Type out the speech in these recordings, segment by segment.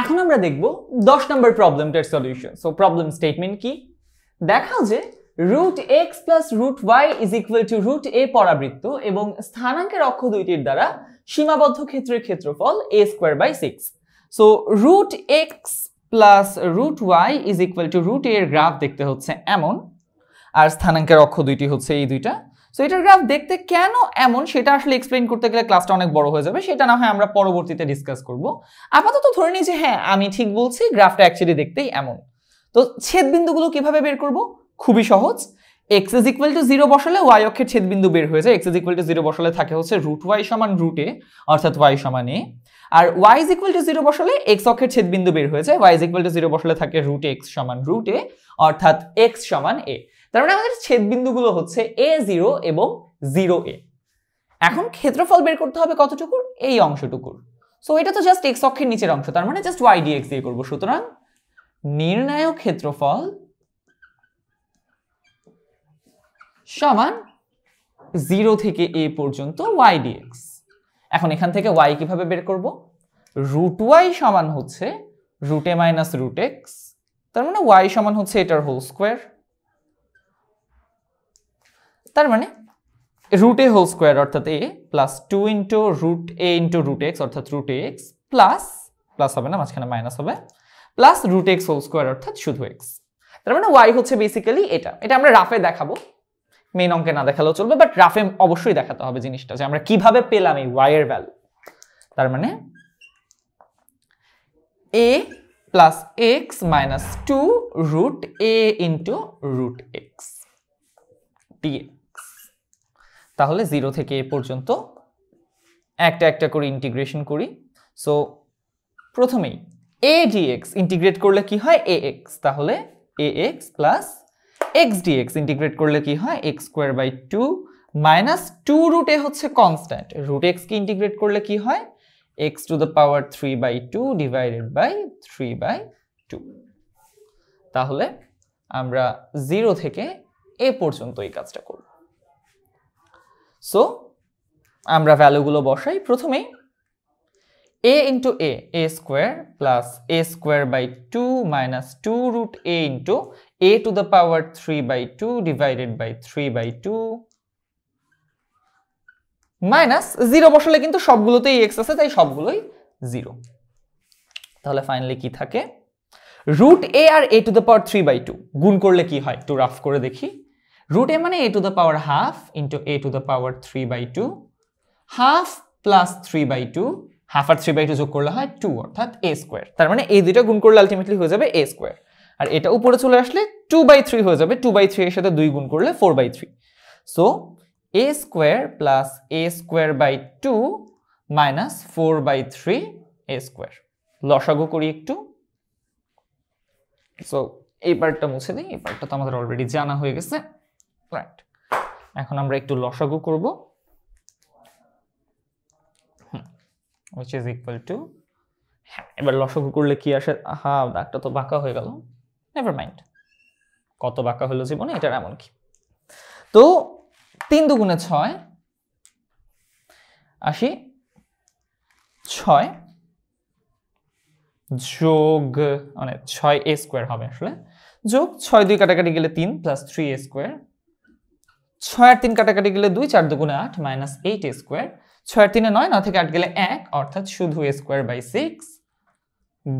এখন আমরা দেখব 10 নম্বর প্রবলেমটার সলিউশন। সো প্রবলেম স্টেটমেন্ট কি দেখাও যে √x + √y = √a পরাবৃত্ত এবং স্থানাঙ্কের অক্ষ দুইটির দ্বারা সীমাবদ্ধ ক্ষেত্রের ক্ষেত্রফল a²/6। So √x + √y = √a এর গ্রাফ দেখতে হচ্ছে এমন, আর স্থানাঙ্কের অক্ষ দুইটি হচ্ছে এই দুইটা। সো এটার গ্রাফ দেখতে কেন এমন সেটা আসলে এক্সপ্লেইন করতে গেলে ক্লাসটা অনেক বড় হয়ে যাবে, সেটা না হয় আমরা পরবর্তীতে ডিসকাস করব। আপাতত ধরে নিই যে হ্যাঁ আমি ঠিক বলছি, গ্রাফটা অ্যাকচুয়ালি দেখতেই এমন। তো ছেদবিন্দুগুলো কিভাবে বের করব? খুবই সহজ। x is equal to 0 বসালে y অক্ষের ছেদবিন্দু বের হয়ে যায়। x is equal to 0 বসালে থাকে হচ্ছে √y সমান √a অর্থাৎ y সমান a, R y is equal to 0 বসালে x অক্ষের ছেদবিন্দু বের হয়ে যায়। y is equal to 0 বসালে থাকে √x সমান √a অর্থাৎ x সমান a। তার মানে আমাদের ছেদবিন্দুগুলো হচ্ছে a0 এবং 0a। এখন ক্ষেত্রফল বের করতে হবে কতটুকুর? এই অংশটুকুর। সো এটা তো জাস্ট x অক্ষের নিচের অংশ, তার মানে জাস্ট y dx দিয়ে করব। সুতরাং নির্ণায়ক ক্ষেত্রফল সমান 0 থেকে a পর্যন্ত y dx। এখন এখান থেকে y কিভাবে বের করব? √y সমান হচ্ছে √a - √x, তার মানে y সমান হচ্ছে এটার হোল স্কয়ার। তার মানে √a হোল স্কয়ার অর্থাৎ a plus 2 into √a into √x অর্থাৎ √ax প্লাস প্লাস হবে না, মাঝখানে মাইনাস হবে, প্লাস √x হোল স্কয়ার অর্থাৎ শুধু x। তার মানে y হচ্ছে বেসিক্যালি এটা। এটা আমরা রাফে দেখাবো, মেন অঙ্কে না দেখালেও চলবে, বাট রাফে অবশ্যই দেখাতে হবে জিনিসটা যে আমরা কিভাবে পেলাম এই y এর ভ্যালু। তার মানে a plus x minus 2 √a into √x dx। তাহলে 0 থেকে a পর্যন্ত একটা একটা করে ইন্টিগ্রেশন করি। সো প্রথমেই a dx ইন্টিগ্রেট করলে কি হয়? ax। তাহলে ax plus x dx integrate করলে কি হয়? x²/2 মাইনাস 2 √a হচ্ছে কনস্ট্যান্ট, √x কে ইন্টিগ্রেট করলে কি হয়? x³ divided by 3/2। তাহলে আমরা 0 থেকে a পর্যন্ত এই কাজটা করব। সো আমরা ভ্যালুগুলো বসাই। প্রথমে a into a, a square plus a square minus 2 √a into a³ divided by 3/2 minus 0 বসালে কিন্তু সবগুলোতেই x আছে, তাই সবগুলোই 0। তাহলে ফাইনালি কি থাকে? √a আর a³ গুণ করলে কি হয় একটু রাফ করে দেখি। √a মানে a⁄2 ইন্টু a³ 1/2 প্লাস 3/2, 1/2 আর 3/2 যোগ করলে হয় 2 অর্থাৎ a²। তার মানে এই দুইটা গুণ করলে আলটিমেটলি হয়ে যাবে a², আর এটা উপরে চলে আসলে 2/3 হয়ে যাবে। 2/3 এর সাথে 2 গুণ করলে 4/3। So a² plus a²/2 minus 4/3 a²। লসাগু করি একটু। সো এই পার্টটা মুছে দিই, এই পার্টটা তো আমাদের অলরেডি জানা হয়ে গেছে, রাইট। এখন আমরা একটু লসাগু করব, which is equal to, হ্যাঁ এবার লসাগু করলে কি আসে? হ্যাঁ দাগটা তো বাঁকা হয়ে গেল, নেভার মাইন্ড, কত বাঁকা হলো জীবনে, এটার এমন কি। তো 3 × 2 = 6, 80, 6 যোগ মানে 6a² হবে আসলে, যোগ 6 2 কাটাকাটি গেলে 3 প্লাস 3a², 6 আর 3 কাটাকাটি গেলে 2, 4 × 2 = 8 মাইনাস 8a², 6 আর 3 9, 9 থেকে 8 গেলে 1 অর্থাৎ শুধু a²/6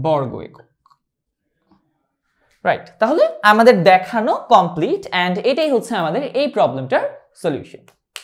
বর্গ একক, রাইট। তাহলে আমাদের দেখানো কমপ্লিট, এন্ড এটাই হচ্ছে আমাদের এই প্রবলেমটার সলিউশন।